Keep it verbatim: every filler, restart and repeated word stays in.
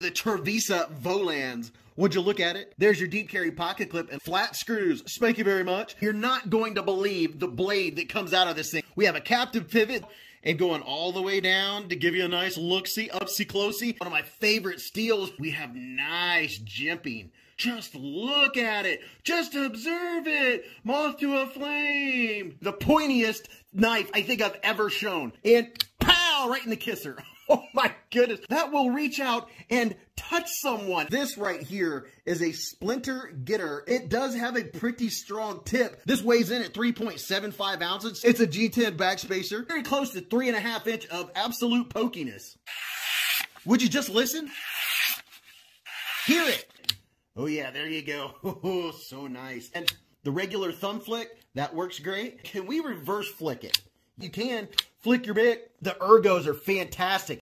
The Trivisa Volans. Would you look at it? There's your deep carry pocket clip and flat screws. Thank you very much. You're not going to believe the blade that comes out of this thing. We have a captive pivot and going all the way down to give you a nice look-see, up-see-close-see. One of my favorite steals. We have nice jimping. Just look at it. Just observe it. Moth to a flame. The pointiest knife I think I've ever shown. And pow, right in the kisser. Oh my goodness, that will reach out and touch someone. This right here is a splinter getter. It does have a pretty strong tip. This weighs in at three point seven five ounces. It's a G ten backspacer. Very close to three and a half inch of absolute pokiness. Would you just listen? Hear it. Oh yeah, there you go. Oh, so nice. And the regular thumb flick, that works great. Can we reverse flick it? You can. Flick your bit. The ergos are fantastic.